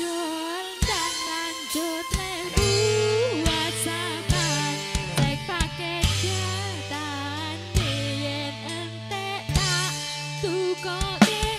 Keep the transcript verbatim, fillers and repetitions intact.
Kau